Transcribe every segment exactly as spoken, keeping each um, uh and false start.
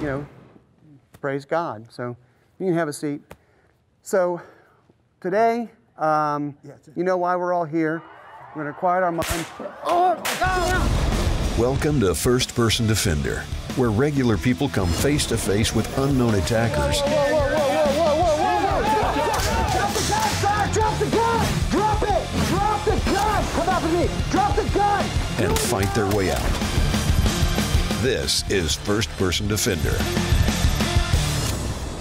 you know, praise God. So you can have a seat. So today, um, you know why we're all here. We're going to quiet our minds. Oh, oh. Welcome to First Person Defender, where regular people come face to face with unknown attackers. Whoa, whoa, whoa, whoa, whoa, whoa, whoa, whoa. Drop the gun, sir! Drop the gun! Drop it! Drop the gun! Come out with me! Drop the gun! And fight their way out. This is First Person Defender.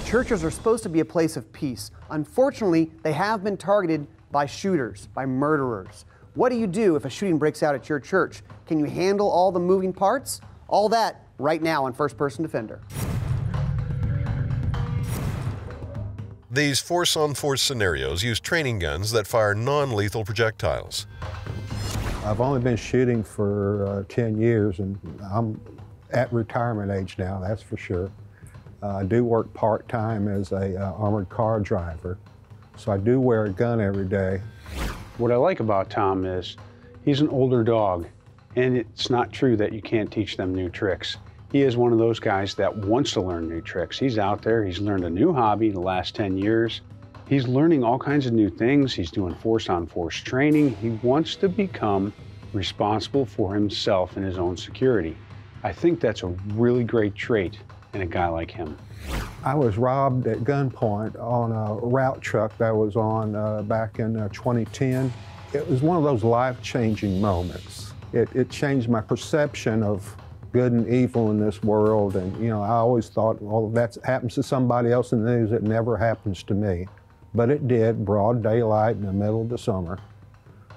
Churches are supposed to be a place of peace. Unfortunately, they have been targeted by shooters, by murderers. What do you do if a shooting breaks out at your church? Can you handle all the moving parts? All that right now on First Person Defender. These force-on-force scenarios use training guns that fire non-lethal projectiles. I've only been shooting for uh, ten years, and I'm at retirement age now, that's for sure. Uh, I do work part-time as a uh, armored car driver, so I do wear a gun every day. What I like about Tom is he's an older dog, and it's not true that you can't teach them new tricks. He is one of those guys that wants to learn new tricks. He's out there, he's learned a new hobby the last ten years. He's learning all kinds of new things. He's doing force-on-force training. He wants to become responsible for himself and his own security. I think that's a really great trait in a guy like him. I was robbed at gunpoint on a route truck that I was on uh, back in uh, twenty ten. It was one of those life-changing moments. It, it changed my perception of good and evil in this world, and you know, I always thought, well, that happens to somebody else in the news, it never happens to me. But it did, broad daylight in the middle of the summer.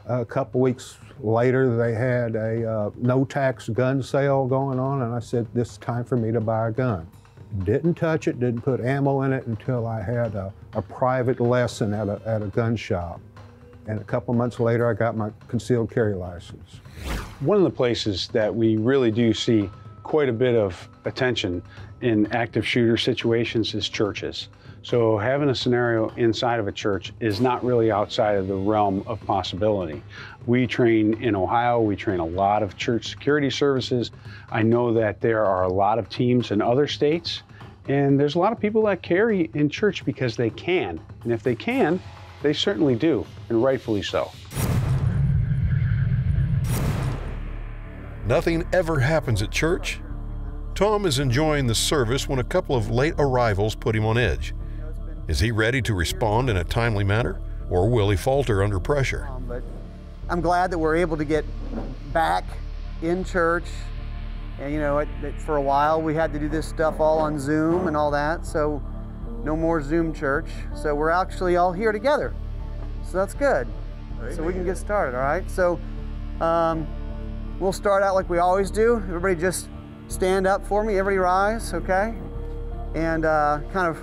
A couple weeks later, they had a uh, no-tax gun sale going on, and I said, this is time for me to buy a gun. Didn't touch it, didn't put ammo in it until I had a, a private lesson at a, at a gun shop. And a couple months later, I got my concealed carry license. One of the places that we really do see quite a bit of attention in active shooter situations is churches. So having a scenario inside of a church is not really outside of the realm of possibility. We train in Ohio, we train a lot of church security services. I know that there are a lot of teams in other states, and there's a lot of people that carry in church because they can. And if they can, they certainly do, and rightfully so. Nothing ever happens at church. Tom is enjoying the service when a couple of late arrivals put him on edge. Is he ready to respond in a timely manner, or will he falter under pressure? Um, but I'm glad that we're able to get back in church. And you know, it, it, for a while we had to do this stuff all on Zoom and all that, so no more Zoom church. So we're actually all here together. So that's good. Amen. So we can get started, all right? So um, we'll start out like we always do. Everybody just stand up for me, everybody rise, okay? And uh, kind of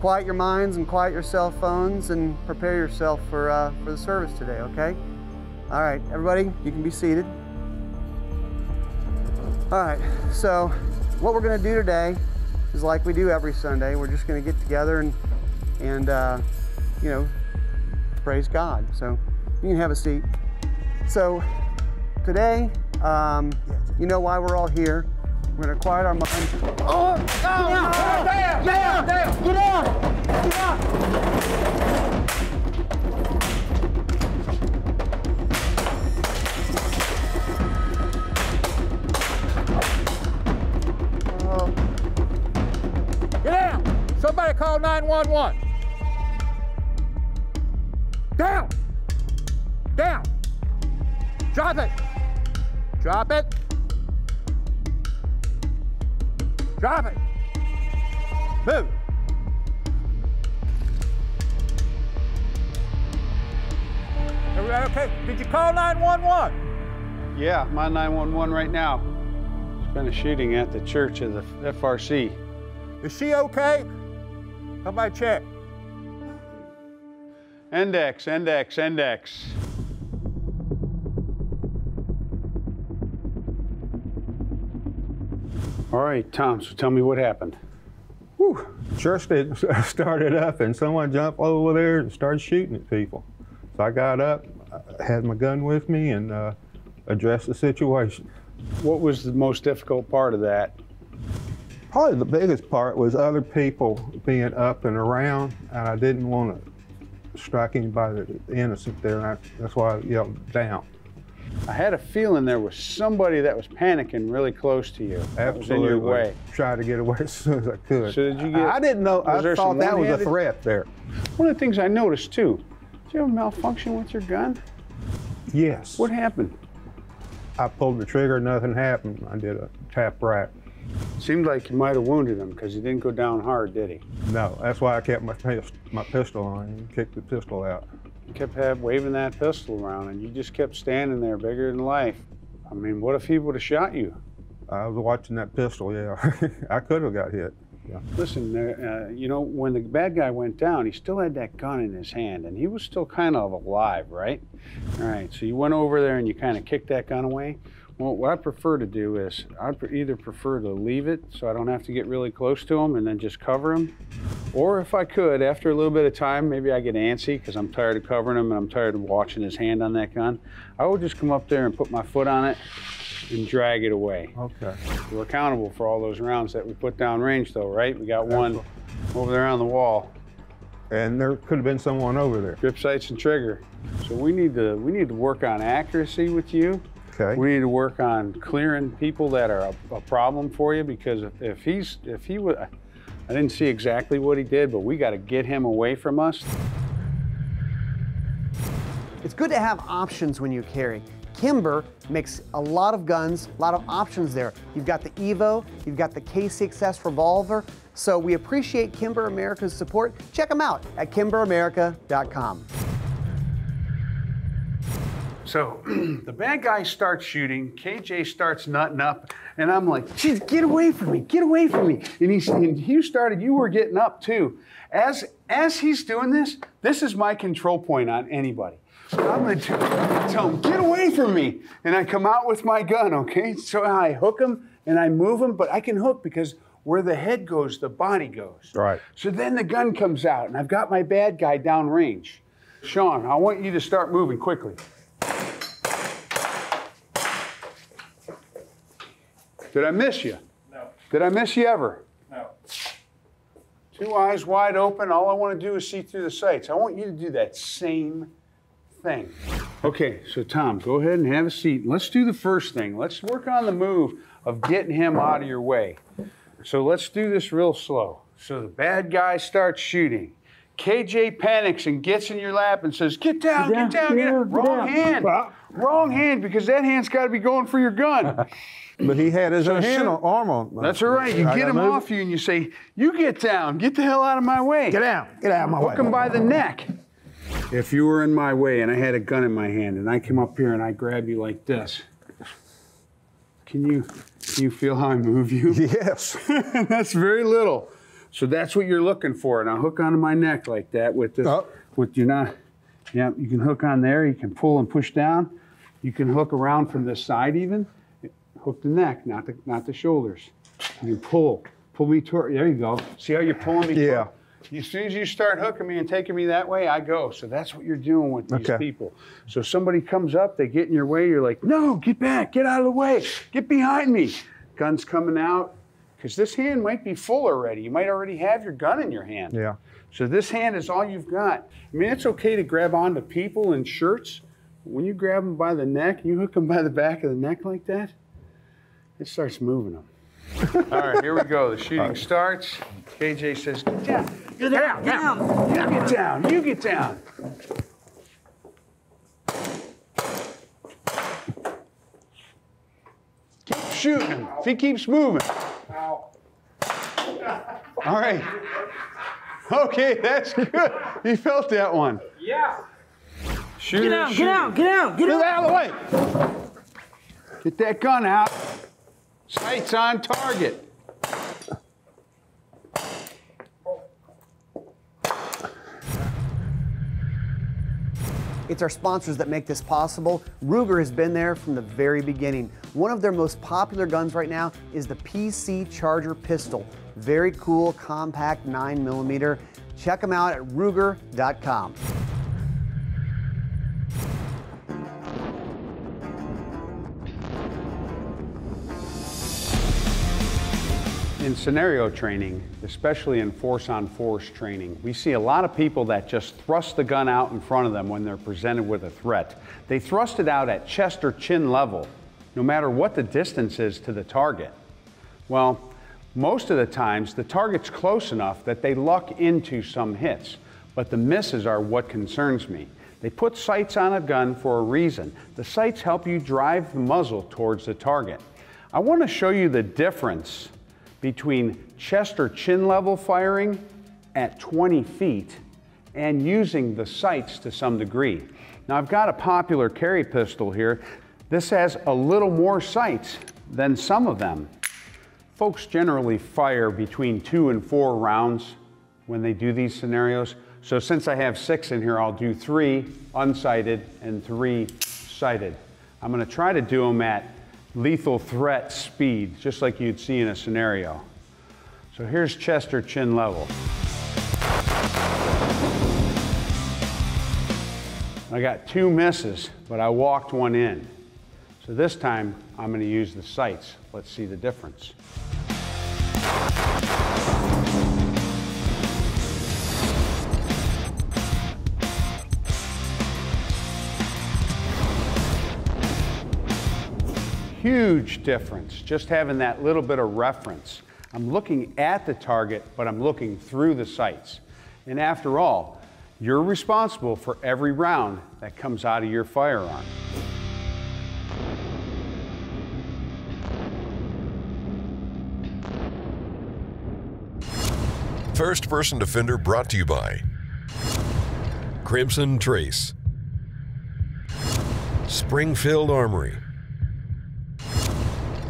quiet your minds and quiet your cell phones and prepare yourself for, uh, for the service today, okay? All right, everybody, you can be seated. All right, so what we're gonna do today is like we do every Sunday. We're just gonna get together and, and uh, you know, praise God. So you can have a seat. So today, um, you know why we're all here. We're gonna quiet our minds. Oh, no, get down, no, down, down, get down, get down. Uh, get down. Somebody call nine one one. Down, down. Drop it, drop it. Drop it. Move. Okay, did you call nine one one? Yeah, I'm on nine one one right now. There's been a shooting at the church of the F R C. Is she okay? Somebody check. Index, index, index. All right, Tom, so tell me what happened. Whew. Church started up and someone jumped over there and started shooting at people. So I got up, I had my gun with me, and uh, addressed the situation. What was the most difficult part of that? probably the biggest part was other people being up and around, and I didn't want to strike anybody that's innocent there. I, that's why I yelled down. I had a feeling there was somebody that was panicking really close to you. Absolutely. Was in your way. Tried to get away as soon as I could. So did you get? I, I didn't know. I thought that was a threat there. One of the things I noticed too, did you have a malfunction with your gun? Yes. What happened? I pulled the trigger, nothing happened. I did a tap right. Seemed like you might have wounded him because he didn't go down hard, did he? No, that's why I kept my, pist my pistol on him, kicked the pistol out. You kept have, waving that pistol around, and you just kept standing there bigger than life. I mean, what if he would have shot you? I was watching that pistol, yeah. I could have got hit. Yeah. Listen, uh, you know, when the bad guy went down, he still had that gun in his hand, and he was still kind of alive, right? All right, so you went over there and you kind of kicked that gun away. Well, what I prefer to do is I either prefer to leave it so I don't have to get really close to him and then just cover him. Or if I could, after a little bit of time, maybe I get antsy because I'm tired of covering him and I'm tired of watching his hand on that gun. I would just come up there and put my foot on it and drag it away. Okay. We're accountable for all those rounds that we put down range though, right? We got one over there on the wall. And there could have been someone over there. Grip sights and trigger. So we need to, we need to work on accuracy with you. Okay. We need to work on clearing people that are a, a problem for you, because if, if he's, if he would, I didn't see exactly what he did, but we got to get him away from us. It's good to have options when you carry. Kimber makes a lot of guns, a lot of options there. You've got the Evo, you've got the K six S revolver. So we appreciate Kimber America's support. Check them out at kimber america dot com. So the bad guy starts shooting, K J starts nutting up, and I'm like, geez, get away from me, get away from me. And he, and you started, you were getting up too. As, as he's doing this, this is my control point on anybody. I'm gonna tell him, get away from me. And I come out with my gun, okay? So I hook him and I move him, but I can hook because where the head goes, the body goes. Right. So then the gun comes out and I've got my bad guy downrange. Sean, I want you to start moving quickly. Did I miss you? No. Did I miss you ever? No. Two eyes wide open, all I want to do is see through the sights. I want you to do that same thing. Okay, so Tom, go ahead and have a seat. Let's do the first thing. Let's work on the move of getting him out of your way. So let's do this real slow. So the bad guy starts shooting. K J panics and gets in your lap and says, get down, get down, get down. Wrong hand. Wrong hand, because that hand's got to be going for your gun. But he had his own hand or arm on. That's all right. You get him off you and you say, you get down. Get the hell out of my way. Get out. Get out of my way. Hook him by the neck. If you were in my way and I had a gun in my hand and I came up here and I grab you like this, can you, can you feel how I move you? Yes. That's very little. So that's what you're looking for. And I'll hook onto my neck like that with this. Oh. With your knife. Yeah, you can hook on there. You can pull and push down. You can hook around from this side even. Hook the neck, not the, not the shoulders. You pull. Pull me toward. There you go. See how you're pulling me? Yeah. Toward? As soon as you start hooking me and taking me that way, I go. So that's what you're doing with these okay. people. So somebody comes up, they get in your way, you're like, no, get back, get out of the way, get behind me. Gun's coming out, because this hand might be full already. You might already have your gun in your hand. Yeah. So this hand is all you've got. I mean, it's okay to grab onto people in shirts. When you grab them by the neck, you hook them by the back of the neck like that, it starts moving them. All right, here we go. The shooting right. starts. K J says, get down. Get down, get down. You get down, you get down. Keep shooting him. If he keeps moving. Ow. All right. Okay, that's good. You felt that one. Yeah. Shoot, get out, shoot. Get out, get out, get out. Get out of the way. Get that gun out. Sights on target. It's our sponsors that make this possible. Ruger has been there from the very beginning. One of their most popular guns right now is the P C Charger pistol. Very cool, compact nine millimeter. Check them out at ruger dot com. in scenario training, especially in force-on-force training, we see a lot of people that just thrust the gun out in front of them when they're presented with a threat. They thrust it out at chest or chin level, no matter what the distance is to the target. Well, most of the times, the target's close enough that they luck into some hits, but the misses are what concerns me. They put sights on a gun for a reason. The sights help you drive the muzzle towards the target. I want to show you the difference between chest or chin level firing at twenty feet and using the sights to some degree. Now, I've got a popular carry pistol here. This has a little more sights than some of them. Folks generally fire between two and four rounds when they do these scenarios. So since I have six in here, I'll do three unsighted and three sighted. I'm going to try to do them at lethal threat speed, just like you'd see in a scenario. So here's chest or chin level. I got two misses, but I walked one in. So this time, I'm going to use the sights. Let's see the difference. Huge difference, just having that little bit of reference. I'm looking at the target, but I'm looking through the sights. And after all, you're responsible for every round that comes out of your firearm. First Person Defender brought to you by Crimson Trace, Springfield Armory,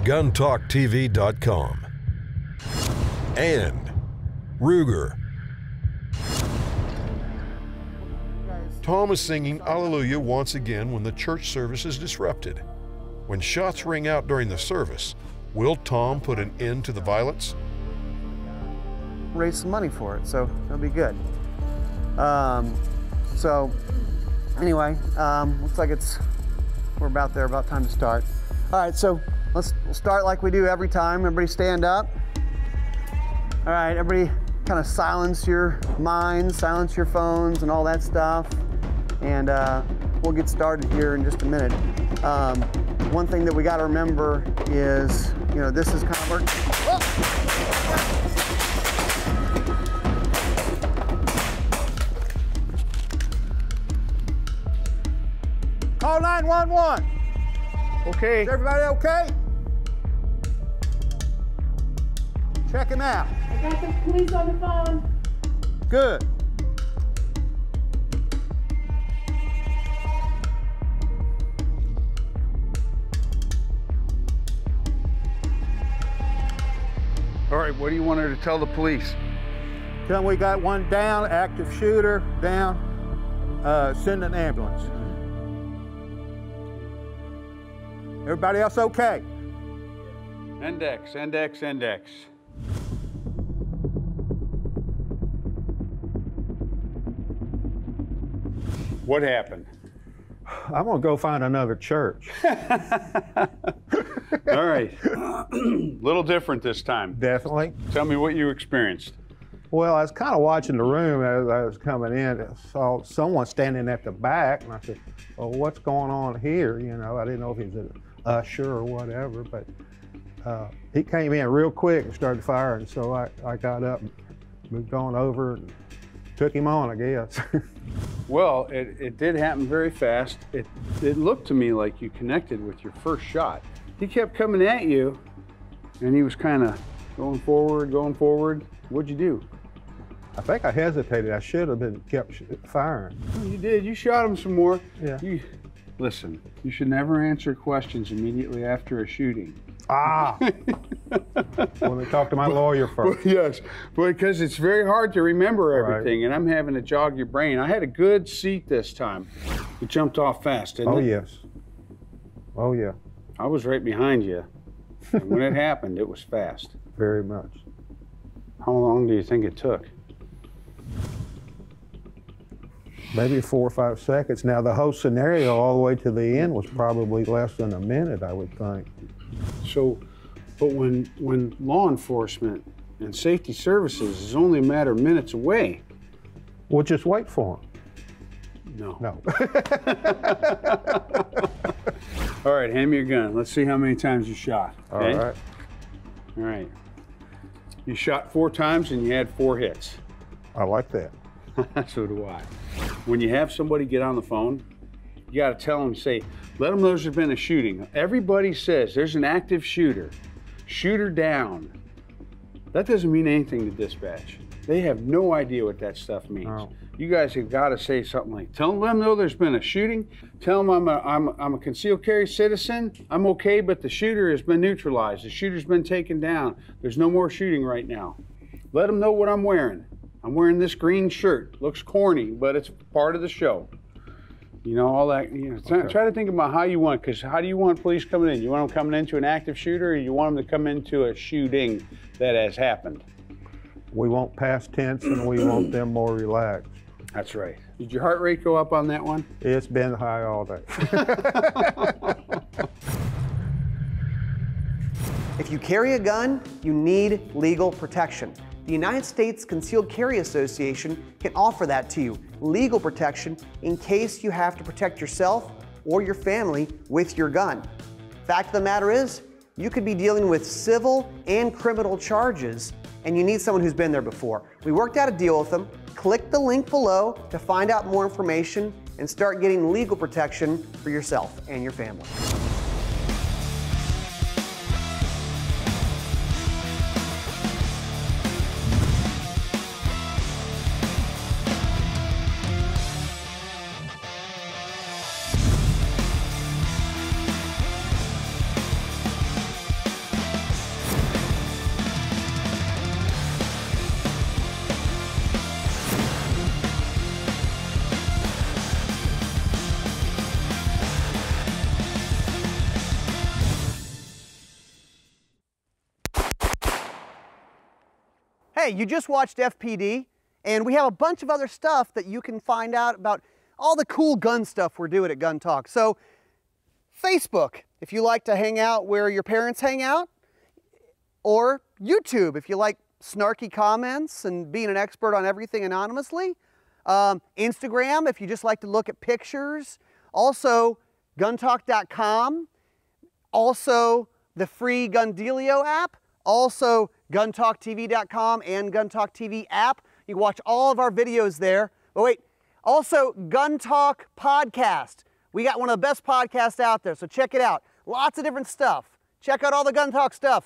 Gun Talk T V dot com, and Ruger. Tom is singing Alleluia once again when the church service is disrupted. When shots ring out during the service, will Tom put an end to the violence? Raise some money for it, so it'll be good. Um, so anyway, um, looks like it's, we're about there, about time to start. All right, so let's start like we do every time. Everybody stand up. All right, everybody kind of silence your minds, silence your phones and all that stuff. And uh, we'll get started here in just a minute. Um, one thing that we gotta remember is, you know, this is kind of our... Whoa! Call nine one one. Okay. Is everybody okay? Check him out. I got the police on the phone. Good. All right, what do you want her to tell the police? Tell them we got one down, active shooter down, uh, send an ambulance. Everybody else okay? Index, index, index. What happened? I'm gonna go find another church. All right, little different this time. Definitely. Tell me what you experienced. Well, I was kind of watching the room as I was coming in. I saw someone standing at the back, and I said, "Well, what's going on here?" You know, I didn't know if he was an usher or whatever, but uh, he came in real quick and started firing. So I, I got up, moved on over, and took him on, I guess. Well, it, it did happen very fast. It, it looked to me like you connected with your first shot. He kept coming at you, and he was kind of going forward, going forward. What'd you do? I think I hesitated. I should have been kept sh firing. Well, you did. You shot him some more. Yeah. You, listen, you should never answer questions immediately after a shooting. Ah. Well, they talk to my lawyer first. Well, yes, because it's very hard to remember everything, right. And I'm having to jog your brain. I had a good seat this time. It jumped off fast, didn't oh, it? Oh, yes. Oh, yeah. I was right behind you. And when it happened, it was fast. Very much. How long do you think it took? Maybe four or five seconds. Now, the whole scenario all the way to the end was probably less than a minute, I would think. So But when, when law enforcement and safety services is only a matter of minutes away. We'll just wait for them. No. No. All right, hand me your gun. Let's see how many times you shot. Okay? All right. All right. You shot four times and you had four hits. I like that. So do I. When you have somebody get on the phone, you gotta tell them, say, let them know there's been a shooting. Everybody says there's an active shooter. Shooter down. That doesn't mean anything to dispatch. They have no idea what that stuff means. Oh. You guys have got to say something like, tell them, let them know there's been a shooting. Tell them I'm a, I'm, I'm a concealed carry citizen. I'm okay, but the shooter has been neutralized. The shooter's been taken down. There's no more shooting right now. Let them know what I'm wearing. I'm wearing this green shirt. Looks corny, but it's part of the show. You know, all that, you know, okay. Try to think about how you want, because how do you want police coming in? You want them coming into an active shooter, or you want them to come into a shooting that has happened? We want past tense, and we want them more relaxed. That's right. Did your heart rate go up on that one? It's been high all day. If you carry a gun, you need legal protection. The United States Concealed Carry Association can offer that to you, legal protection in case you have to protect yourself or your family with your gun. Fact of the matter is, you could be dealing with civil and criminal charges, and you need someone who's been there before. We worked out a deal with them. Click the link below to find out more information and start getting legal protection for yourself and your family. Hey, you just watched F P D, and we have a bunch of other stuff that you can find out about all the cool gun stuff we're doing at Gun Talk. So, Facebook, if you like to hang out where your parents hang out, or YouTube, if you like snarky comments and being an expert on everything anonymously, um, Instagram, if you just like to look at pictures, also gun talk dot com, also the free Gun Dealio app, also gun talk T V dot com and Gun Talk T V app. You can watch all of our videos there. But wait, also Gun Talk Podcast. We got one of the best podcasts out there, so check it out. Lots of different stuff. Check out all the Gun Talk stuff.